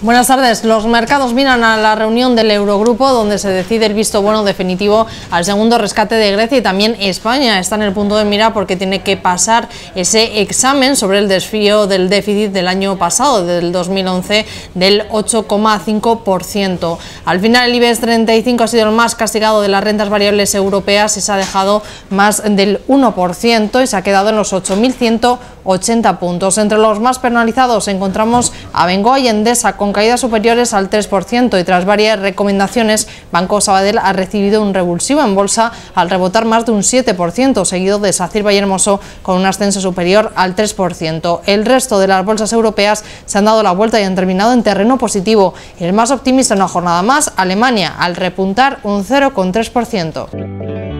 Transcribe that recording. Buenas tardes. Los mercados miran a la reunión del Eurogrupo, donde se decide el visto bueno definitivo al segundo rescate de Grecia, y también España está en el punto de mira porque tiene que pasar ese examen sobre el desvío del déficit del año pasado, del 2011, del 8,5%. Al final, el IBEX 35 ha sido el más castigado de las rentas variables europeas y se ha dejado más del 1% y se ha quedado en los 8.180 puntos. Entre los más penalizados encontramos Abengoa y Endesa, con caídas superiores al 3%, y tras varias recomendaciones, Banco Sabadell ha recibido un revulsivo en bolsa al rebotar más de un 7%, seguido de Sacyr Vallehermoso con un ascenso superior al 3%. El resto de las bolsas europeas se han dado la vuelta y han terminado en terreno positivo. El más optimista en una jornada más, Alemania, al repuntar un 0,3%.